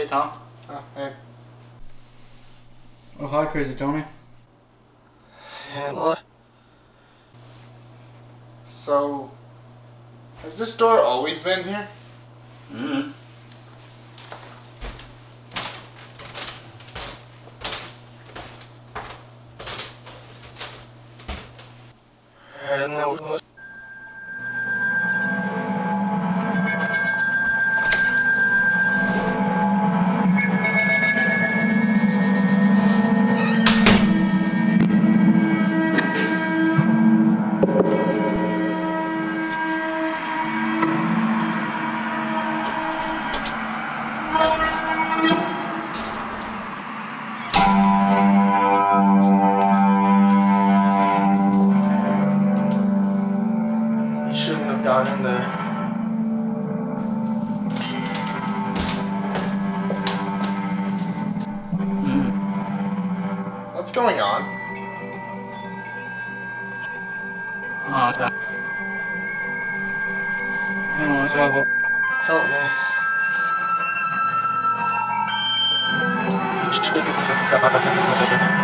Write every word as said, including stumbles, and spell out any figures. Hey, Tom. Oh, hey. Oh, hi, Crazy Tony. Hey, boy. So, has this door always been here? Mm-hmm. And that was... got in there. Mm. What's going on? Oh, that. I don't want to help. Help me. You shouldn't have gotten in there.